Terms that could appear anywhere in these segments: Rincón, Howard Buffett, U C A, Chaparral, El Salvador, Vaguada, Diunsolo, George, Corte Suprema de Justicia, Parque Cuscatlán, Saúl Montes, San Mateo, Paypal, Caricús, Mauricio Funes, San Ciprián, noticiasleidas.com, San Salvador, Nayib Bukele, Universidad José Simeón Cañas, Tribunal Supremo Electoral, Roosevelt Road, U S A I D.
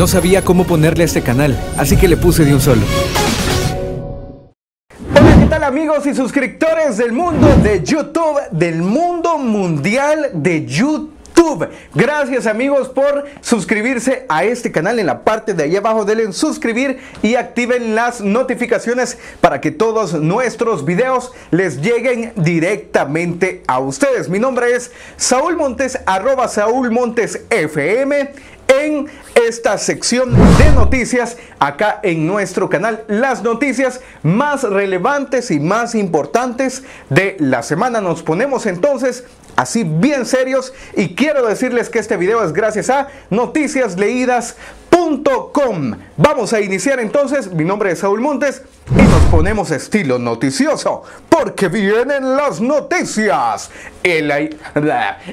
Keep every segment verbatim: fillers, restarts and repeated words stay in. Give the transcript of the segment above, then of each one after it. No sabía cómo ponerle a este canal, así que le puse Diunsolo. Amigos y suscriptores del mundo de YouTube, del mundo mundial de YouTube. Gracias amigos por suscribirse a este canal. En la parte de ahí abajo denle en suscribir y activen las notificaciones para que todos nuestros videos les lleguen directamente a ustedes. Mi nombre es Saúl Montes, arroba Saúl Montes F M, en esta sección de noticias acá en nuestro canal. Las noticias más relevantes y más importantes de la semana. Nos ponemos entonces así bien serios y quiero decirles que este video es gracias a noticias leídas punto com. Vamos a iniciar entonces. Mi nombre es Saúl Montes y nos ponemos estilo noticioso porque vienen las noticias y la,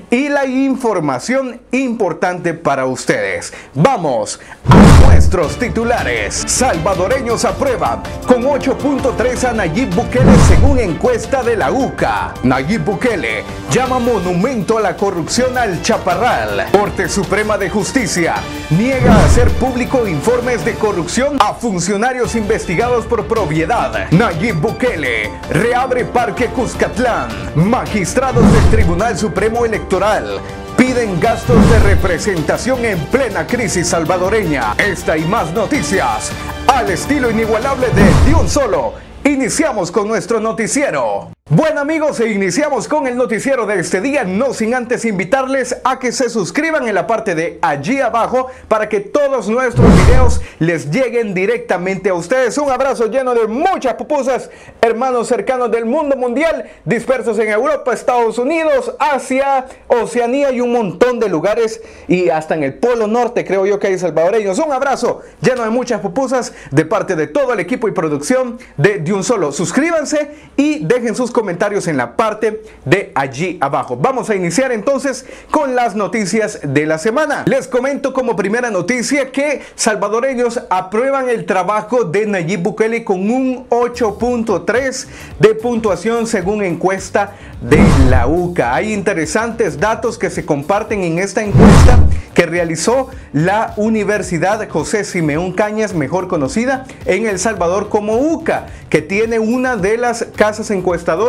y la información importante para ustedes. Vamos a nuestros titulares. Salvadoreños aprueban con ocho punto tres a Nayib Bukele según encuesta de la U C A. Nayib Bukele llama monumento a la corrupción al Chaparral. Corte Suprema de Justicia niega a hacer público informes de corrupción a funcionarios investigados por propiedad. Nayib Bukele reabre Parque Cuscatlán. Magistrados del Tribunal Supremo Electoral piden gastos de representación en plena crisis salvadoreña. Esta y más noticias al estilo inigualable de Diunsolo. Iniciamos con nuestro noticiero. Bueno amigos, e iniciamos con el noticiero de este día, no sin antes invitarles a que se suscriban en la parte de allí abajo para que todos nuestros videos les lleguen directamente a ustedes. Un abrazo lleno de muchas pupusas, hermanos cercanos del mundo mundial, dispersos en Europa, Estados Unidos, Asia, Oceanía y un montón de lugares, y hasta en el Polo Norte creo yo que hay salvadoreños. Un abrazo lleno de muchas pupusas de parte de todo el equipo y producción de Diunsolo. Suscríbanse y dejen sus comentarios comentarios en la parte de allí abajo. Vamos a iniciar entonces con las noticias de la semana. Les comento como primera noticia que salvadoreños aprueban el trabajo de Nayib Bukele con un ocho punto tres de puntuación según encuesta de la U C A. Hay interesantes datos que se comparten en esta encuesta que realizó la Universidad José Simeón Cañas, mejor conocida en El Salvador como U C A, que tiene una de las casas encuestadoras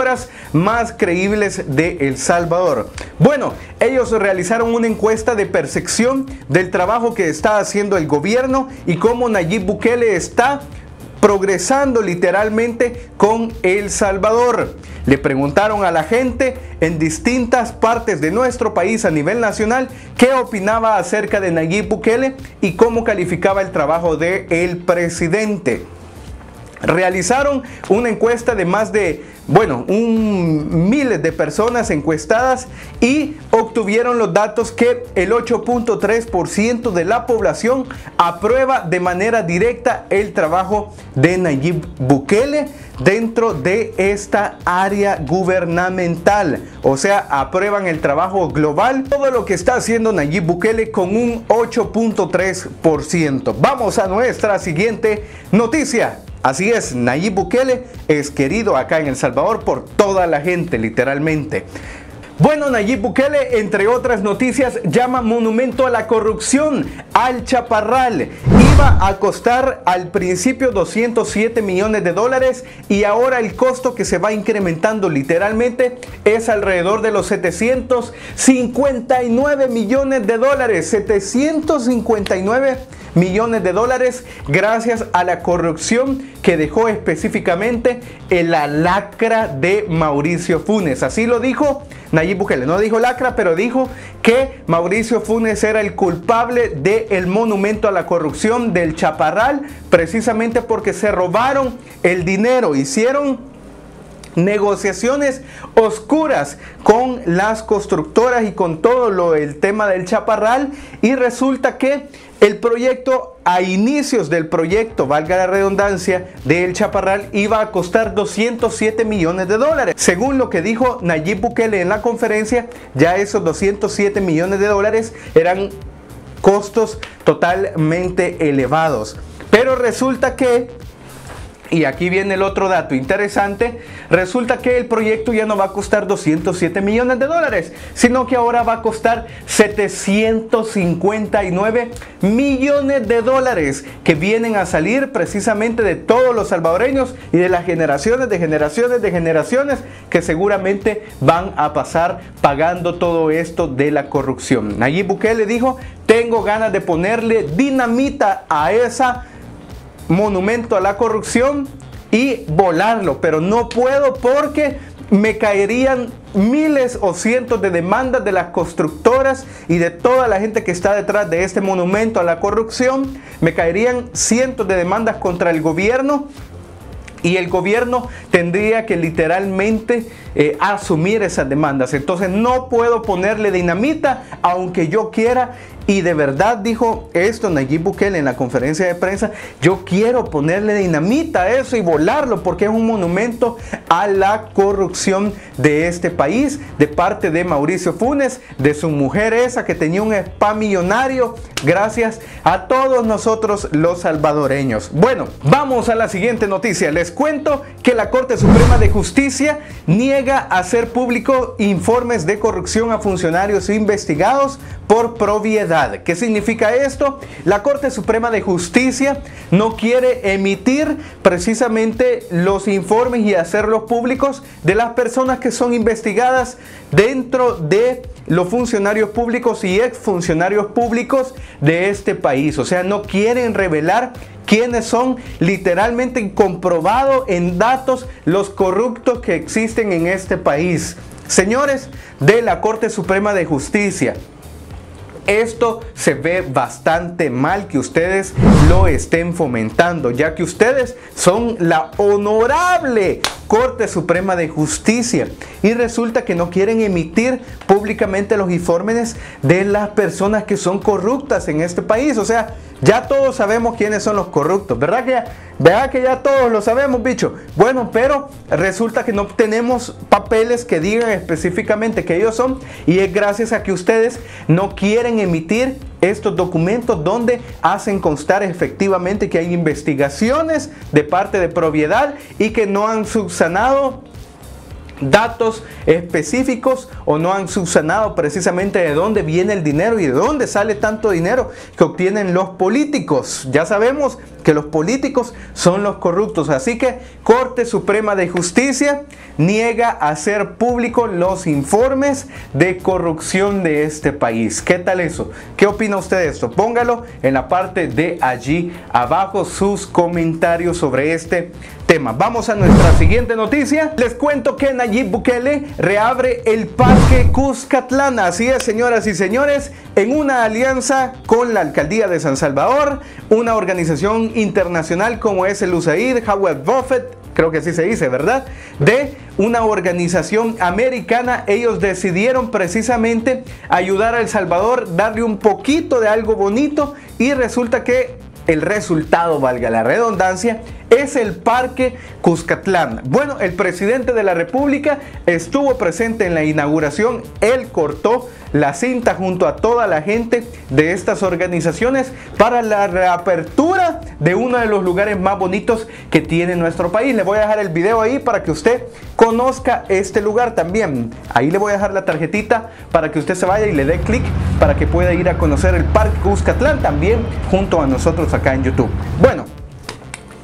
más creíbles de El Salvador. Bueno, ellos realizaron una encuesta de percepción del trabajo que está haciendo el gobierno y cómo Nayib Bukele está progresando literalmente con El Salvador. Le preguntaron a la gente en distintas partes de nuestro país a nivel nacional qué opinaba acerca de Nayib Bukele y cómo calificaba el trabajo del presidente. Realizaron una encuesta de más de, bueno, un miles de personas encuestadas y obtuvieron los datos que el ocho punto tres por ciento de la población aprueba de manera directa el trabajo de Nayib Bukele dentro de esta área gubernamental. O sea, aprueban el trabajo global, todo lo que está haciendo Nayib Bukele con un ocho punto tres por ciento. Vamos a nuestra siguiente noticia. Así es, Nayib Bukele es querido acá en El Salvador por toda la gente, literalmente. Bueno, Nayib Bukele, entre otras noticias, llama monumento a la corrupción al Chaparral. Iba a costar al principio doscientos siete millones de dólares y ahora el costo que se va incrementando literalmente es alrededor de los setecientos cincuenta y nueve millones de dólares. setecientos cincuenta y nueve millones de dólares gracias a la corrupción que dejó específicamente la lacra de Mauricio Funes. Así lo dijo Nayib Bukele, no dijo lacra, pero dijo que Mauricio Funes era el culpable del monumento a la corrupción del Chaparral, precisamente porque se robaron el dinero, hicieron negociaciones oscuras con las constructoras y con todo lo, el tema del Chaparral, y resulta que el proyecto, a inicios del proyecto, valga la redundancia, del Chaparral iba a costar doscientos siete millones de dólares. Según lo que dijo Nayib Bukele en la conferencia, ya esos doscientos siete millones de dólares eran costos totalmente elevados. Pero resulta que Y aquí viene el otro dato interesante. Resulta que el proyecto ya no va a costar doscientos siete millones de dólares, sino que ahora va a costar setecientos cincuenta y nueve millones de dólares, que vienen a salir precisamente de todos los salvadoreños y de las generaciones de generaciones de generaciones que seguramente van a pasar pagando todo esto de la corrupción. Nayib Bukele dijo: tengo ganas de ponerle dinamita a esa monumento a la corrupción y volarlo, pero no puedo porque me caerían miles o cientos de demandas de las constructoras y de toda la gente que está detrás de este monumento a la corrupción. Me caerían cientos de demandas contra el gobierno y el gobierno tendría que literalmente eh, asumir esas demandas. Entonces no puedo ponerle dinamita aunque yo quiera. Y de verdad dijo esto Nayib Bukele en la conferencia de prensa: yo quiero ponerle dinamita a eso y volarlo porque es un monumento a la corrupción de este país, de parte de Mauricio Funes, de su mujer esa que tenía un spa millonario, gracias a todos nosotros los salvadoreños. Bueno, vamos a la siguiente noticia. Les cuento que la Corte Suprema de Justicia niega hacer público informes de corrupción a funcionarios investigados por propiedad. ¿Qué significa esto? La Corte Suprema de Justicia no quiere emitir precisamente los informes y hacerlos públicos de las personas que son investigadas dentro de los funcionarios públicos y exfuncionarios públicos de este país. O sea, no quieren revelar quienes son literalmente comprobados en datos los corruptos que existen en este país. Señores de la Corte Suprema de Justicia, esto se ve bastante mal que ustedes lo estén fomentando, ya que ustedes son la honorable Corte Suprema de Justicia y resulta que no quieren emitir públicamente los informes de las personas que son corruptas en este país. O sea, ya todos sabemos quiénes son los corruptos, ¿verdad que ya, ¿verdad que ya todos lo sabemos, bicho? Bueno, pero resulta que no tenemos papeles que digan específicamente que ellos son, y es gracias a que ustedes no quieren emitir estos documentos donde hacen constar efectivamente que hay investigaciones de parte de propiedad y que no han subsanado datos específicos o no han subsanado precisamente de dónde viene el dinero y de dónde sale tanto dinero que obtienen los políticos. Ya sabemos que los políticos son los corruptos, así que Corte Suprema de Justicia niega hacer público los informes de corrupción de este país. ¿Qué tal eso? ¿Qué opina usted de esto? Póngalo en la parte de allí abajo sus comentarios sobre este tema. Vamos a nuestra siguiente noticia. Les cuento que en Nayib Bukele reabre el Parque Cuscatlán. Así es, señoras y señores, en una alianza con la Alcaldía de San Salvador, una organización internacional como es el U S A I D, Howard Buffett, creo que así se dice, ¿verdad?, de una organización americana, ellos decidieron precisamente ayudar a El Salvador, darle un poquito de algo bonito, y resulta que el resultado, valga la redundancia, es el Parque Cuscatlán. Bueno, el presidente de la República estuvo presente en la inauguración. Él cortó la cinta junto a toda la gente de estas organizaciones para la reapertura de uno de los lugares más bonitos que tiene nuestro país. Le voy a dejar el video ahí para que usted conozca este lugar también. Ahí le voy a dejar la tarjetita para que usted se vaya y le dé clic para que pueda ir a conocer el Parque Cuscatlán también junto a nosotros acá en YouTube. Bueno,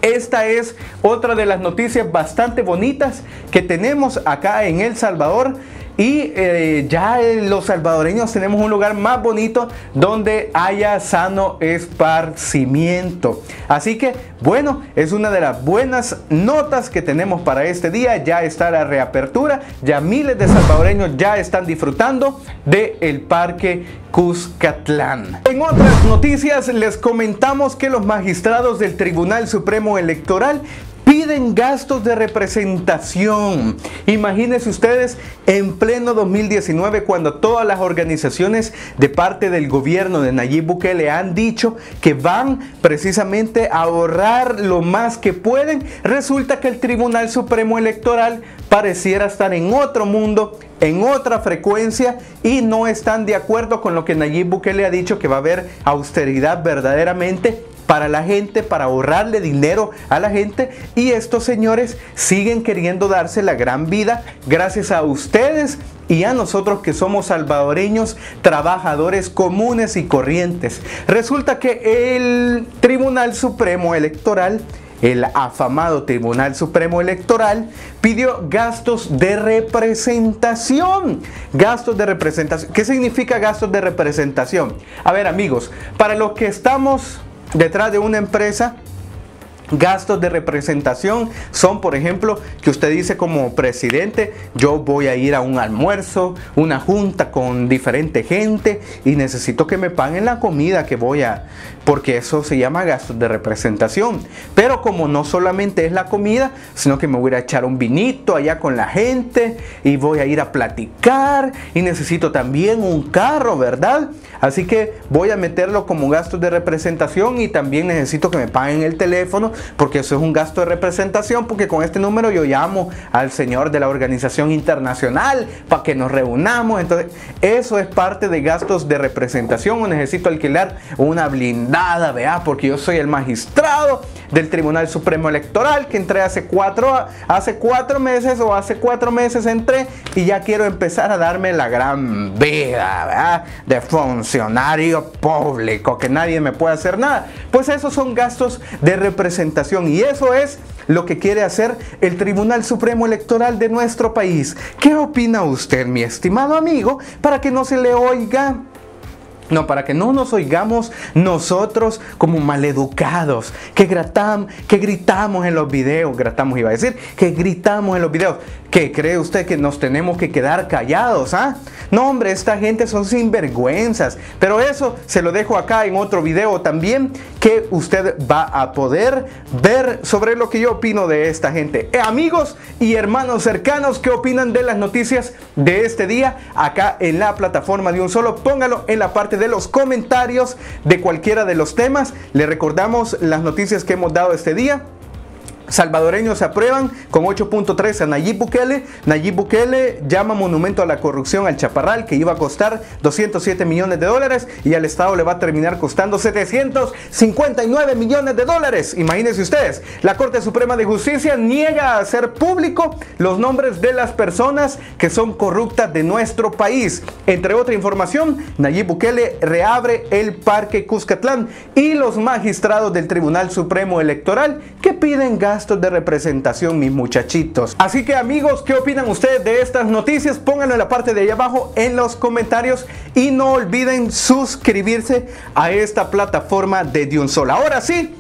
esta es otra de las noticias bastante bonitas que tenemos acá en El Salvador. Y eh, ya los salvadoreños tenemos un lugar más bonito donde haya sano esparcimiento. Así que bueno, es una de las buenas notas que tenemos para este día. Ya está la reapertura, ya miles de salvadoreños ya están disfrutando del Parque Cuscatlán. En otras noticias les comentamos que los magistrados del Tribunal Supremo Electoral piden gastos de representación. Imagínense ustedes en pleno dos mil diecinueve, cuando todas las organizaciones de parte del gobierno de Nayib Bukele han dicho que van precisamente a ahorrar lo más que pueden. Resulta que el Tribunal Supremo Electoral pareciera estar en otro mundo, en otra frecuencia, y no están de acuerdo con lo que Nayib Bukele ha dicho, que va a haber austeridad verdaderamente para la gente, para ahorrarle dinero a la gente, y estos señores siguen queriendo darse la gran vida gracias a ustedes y a nosotros que somos salvadoreños, trabajadores comunes y corrientes. Resulta que el Tribunal Supremo Electoral, el afamado Tribunal Supremo Electoral, pidió gastos de representación. Gastos de representación. ¿Qué significa gastos de representación? A ver, amigos, para los que estamos detrás de una empresa, gastos de representación son, por ejemplo, que usted dice como presidente: yo voy a ir a un almuerzo, una junta con diferente gente y necesito que me paguen la comida que voy a... porque eso se llama gastos de representación. Pero como no solamente es la comida, sino que me voy a echar un vinito allá con la gente y voy a ir a platicar y necesito también un carro, ¿verdad? Así que voy a meterlo como gastos de representación, y también necesito que me paguen el teléfono, porque eso es un gasto de representación, porque con este número yo llamo al señor de la organización internacional para que nos reunamos. Entonces eso es parte de gastos de representación. O necesito alquilar una blindada, vea, porque yo soy el magistrado del Tribunal Supremo Electoral, que entré hace cuatro, hace cuatro meses o hace cuatro meses entré y ya quiero empezar a darme la gran vida, ¿verdad?, de funcionario público, que nadie me puede hacer nada. Pues esos son gastos de representación, y eso es lo que quiere hacer el Tribunal Supremo Electoral de nuestro país. ¿Qué opina usted, mi estimado amigo? Para que no se le oiga... No, para que no nos oigamos nosotros como maleducados, que, gratam, que gritamos en los videos, gratamos iba a decir, que gritamos en los videos. ¿Qué cree usted, que nos tenemos que quedar callados? ¿Ah? No, hombre, esta gente son sinvergüenzas. Pero eso se lo dejo acá en otro video también, que usted va a poder ver sobre lo que yo opino de esta gente. Eh, amigos y hermanos cercanos, ¿qué opinan de las noticias de este día acá en la plataforma de un solo? Póngalo en la parte de los comentarios de cualquiera de los temas. Le recordamos las noticias que hemos dado este día. Salvadoreños aprueban con ocho punto tres a Nayib Bukele. Nayib Bukele llama monumento a la corrupción al Chaparral, que iba a costar doscientos siete millones de dólares, y al Estado le va a terminar costando setecientos cincuenta y nueve millones de dólares. Imagínense ustedes. La Corte Suprema de Justicia niega a hacer público los nombres de las personas que son corruptas de nuestro país. Entre otra información, Nayib Bukele reabre el Parque Cuscatlán, y los magistrados del Tribunal Supremo Electoral que piden gastos gastos de representación, mis muchachitos. Así que, amigos, ¿qué opinan ustedes de estas noticias? Pónganlo en la parte de ahí abajo en los comentarios, y no olviden suscribirse a esta plataforma de Diunsolo. Ahora sí,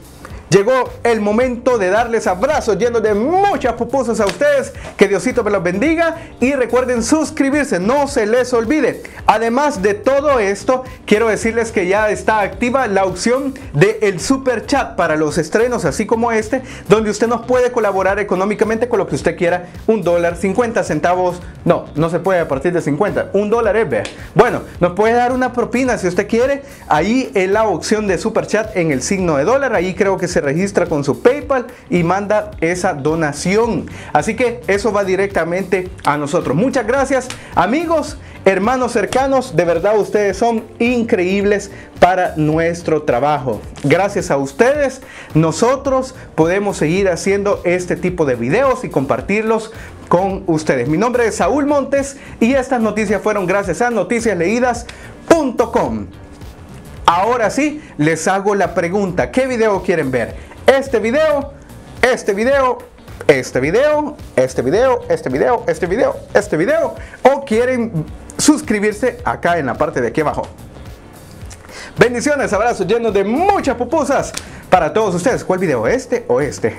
llegó el momento de darles abrazos llenos de muchas pupusas a ustedes. Que Diosito me los bendiga, y recuerden suscribirse, no se les olvide. Además de todo esto, quiero decirles que ya está activa la opción de el super chat para los estrenos así como este, donde usted nos puede colaborar económicamente con lo que usted quiera. Un dólar, cincuenta centavos, no, no se puede a partir de cincuenta, un dólar es ver. Bueno, nos puede dar una propina si usted quiere, ahí en la opción de super chat en el signo de dólar, ahí creo que se registra con su Paypal y manda esa donación. Así que eso va directamente a nosotros. Muchas gracias, amigos, hermanos cercanos. De verdad, ustedes son increíbles para nuestro trabajo. Gracias a ustedes, nosotros podemos seguir haciendo este tipo de videos y compartirlos con ustedes. Mi nombre es Saúl Montes, y estas noticias fueron gracias a noticias leídas punto com. Ahora sí, les hago la pregunta: ¿qué video quieren ver? Este video, este video, este video, este video, este video, este video, este video, o quieren suscribirse acá en la parte de aquí abajo. Bendiciones, abrazos llenos de muchas pupusas para todos ustedes. ¿Cuál video? ¿Este o este?